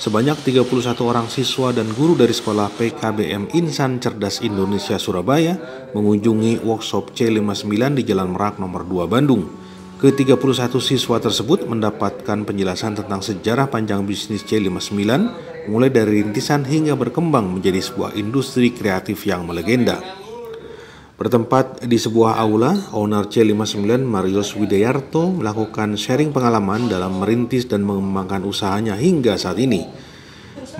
Sebanyak 31 orang siswa dan guru dari sekolah PKBM Insan Cerdas Indonesia Surabaya mengunjungi workshop C59 di Jalan Merak nomor 2 Bandung. Ke-31 siswa tersebut mendapatkan penjelasan tentang sejarah panjang bisnis C59, mulai dari rintisan hingga berkembang menjadi sebuah industri kreatif yang melegenda. Bertempat di sebuah aula, owner C59 Marius Widiyarto melakukan sharing pengalaman dalam merintis dan mengembangkan usahanya hingga saat ini.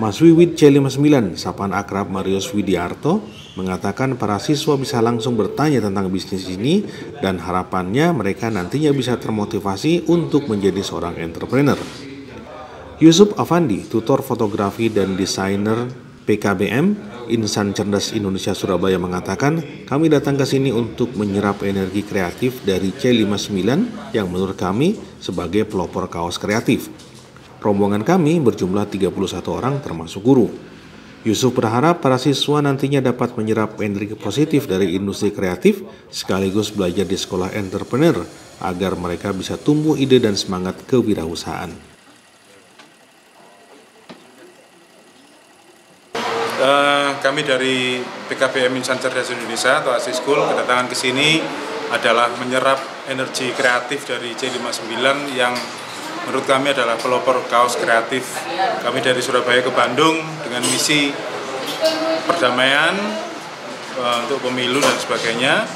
Mas Wiwid C59, sapaan akrab Marius Widiyarto, mengatakan para siswa bisa langsung bertanya tentang bisnis ini dan harapannya mereka nantinya bisa termotivasi untuk menjadi seorang entrepreneur. Yusuf Afandi, tutor fotografi dan desainer PKBM Insan Cerdas Indonesia Surabaya, mengatakan, kami datang ke sini untuk menyerap energi kreatif dari C59 yang menurut kami sebagai pelopor kaos kreatif. Rombongan kami berjumlah 31 orang termasuk guru. Yusuf berharap para siswa nantinya dapat menyerap energi positif dari industri kreatif sekaligus belajar di sekolah entrepreneur agar mereka bisa tumbuh ide dan semangat kewirausahaan. Kami dari PKBM Insan Cerdas Indonesia atau ASIS School kedatangan ke sini adalah menyerap energi kreatif dari C59 yang menurut kami adalah pelopor kaos kreatif. Kami dari Surabaya ke Bandung dengan misi perdamaian untuk pemilu dan sebagainya,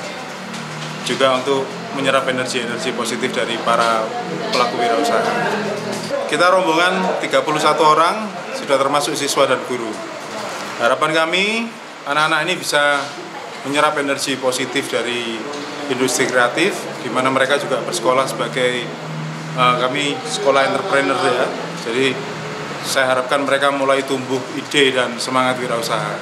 juga untuk menyerap energi-energi positif dari para pelaku wirausaha. Kita rombongan 31 orang, sudah termasuk siswa dan guru. Harapan kami, anak-anak ini bisa menyerap energi positif dari industri kreatif, di mana mereka juga bersekolah sebagai kami sekolah entrepreneur ya. Jadi saya harapkan mereka mulai tumbuh ide dan semangat wirausaha.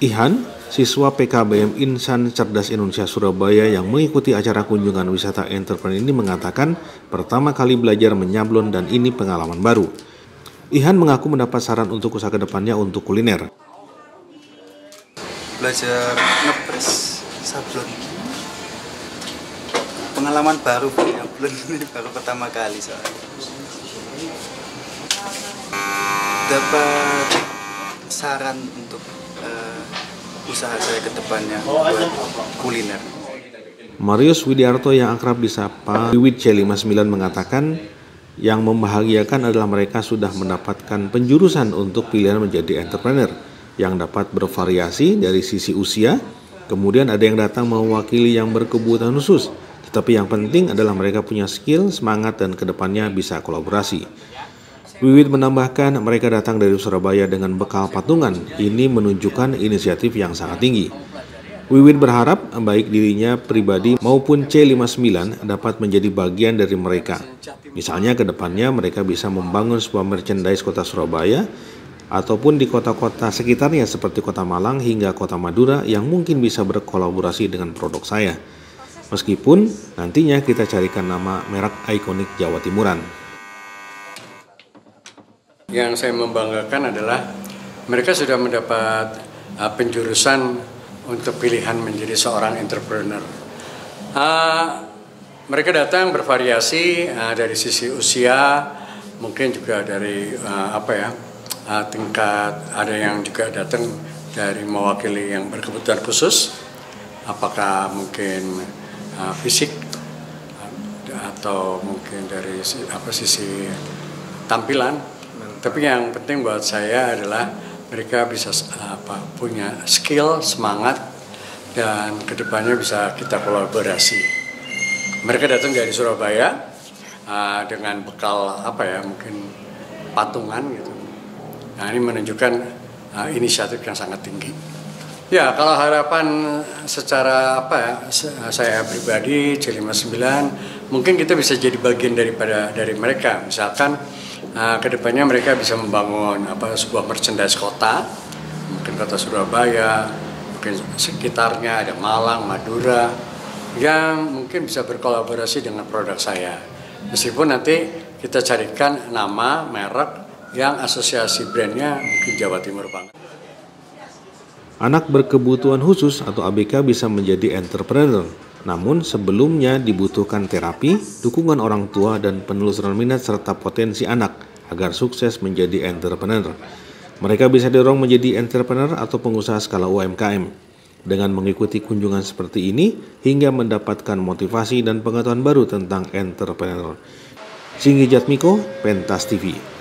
Ihan, siswa PKBM Insan Cerdas Indonesia Surabaya yang mengikuti acara kunjungan wisata entrepreneur ini mengatakan, pertama kali belajar menyablon dan ini pengalaman baru. Ihan mengaku mendapat saran untuk usaha kedepannya untuk kuliner. Belajar ngepres sablon, pengalaman baru nyablon ini baru pertama kali soalnya. Dapat saran untuk usaha saya kedepannya buat kuliner. Marius Widiyarto yang akrab disapa Wiwid C59 mengatakan, yang membahagiakan adalah mereka sudah mendapatkan penjurusan untuk pilihan menjadi entrepreneur yang dapat bervariasi dari sisi usia, kemudian ada yang datang mewakili yang berkebutuhan khusus, tetapi yang penting adalah mereka punya skill, semangat, dan kedepannya bisa kolaborasi. Wiwid menambahkan mereka datang dari Surabaya dengan bekal patungan, ini menunjukkan inisiatif yang sangat tinggi. Wiwid berharap baik dirinya pribadi maupun C59 dapat menjadi bagian dari mereka. Misalnya ke depannya mereka bisa membangun sebuah merchandise kota Surabaya ataupun di kota-kota sekitarnya seperti kota Malang hingga kota Madura yang mungkin bisa berkolaborasi dengan produk saya. Meskipun nantinya kita carikan nama merek ikonik Jawa Timuran. Yang saya membanggakan adalah mereka sudah mendapat penjurusan untuk pilihan menjadi seorang entrepreneur. Mereka datang bervariasi dari sisi usia, mungkin juga dari tingkat, ada yang juga datang dari mewakili yang berkebutuhan khusus, apakah mungkin fisik atau mungkin dari sisi tampilan. Tapi yang penting buat saya adalah mereka bisa punya skill, semangat, dan kedepannya bisa kita kolaborasi. Mereka datang dari Surabaya dengan bekal mungkin patungan gitu. Nah, ini menunjukkan inisiatif yang sangat tinggi. Ya, kalau harapan secara saya pribadi C59, mungkin kita bisa jadi bagian dari mereka. Misalkan kedepannya mereka bisa membangun sebuah merchandise kota, mungkin kota Surabaya, mungkin sekitarnya ada Malang, Madura, yang mungkin bisa berkolaborasi dengan produk saya. Meskipun nanti kita carikan nama merek yang asosiasi brandnya mungkin Jawa Timur banget. Anak berkebutuhan khusus atau ABK bisa menjadi entrepreneur, namun sebelumnya dibutuhkan terapi, dukungan orang tua, dan penelusuran minat serta potensi anak agar sukses menjadi entrepreneur. Mereka bisa didorong menjadi entrepreneur atau pengusaha skala UMKM. Dengan mengikuti kunjungan seperti ini, hingga mendapatkan motivasi dan pengetahuan baru tentang entrepreneur. Singgih Jatmiko, Pentas TV.